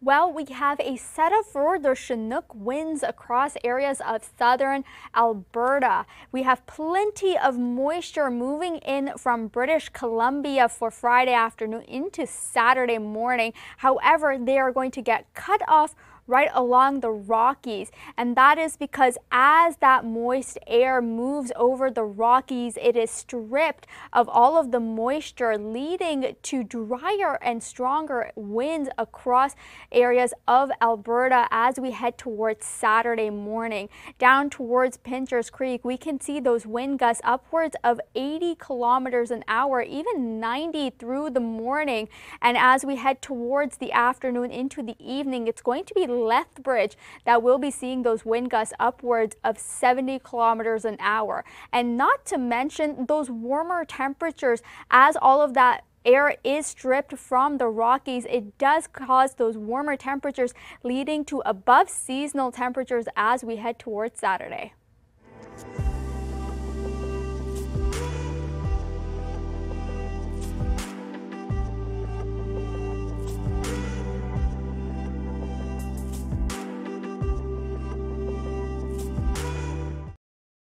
Well, we have a set of further Chinook winds across areas of southern Alberta. We have plenty of moisture moving in from British Columbia for Friday afternoon into Saturday morning. However, they are going to get cut off right along the Rockies, and that is because as that moist air moves over the Rockies, it is stripped of all of the moisture, leading to drier and stronger winds across areas of Alberta as we head towards Saturday morning. Down towards Pinchers Creek, we can see those wind gusts upwards of 80 kilometers an hour, even 90 through the morning. And as we head towards the afternoon into the evening, it's going to be Lethbridge that will be seeing those wind gusts upwards of 70 kilometers an hour. And not to mention those warmer temperatures, as all of that air is stripped from the Rockies, it does cause those warmer temperatures, leading to above seasonal temperatures as we head towards Saturday.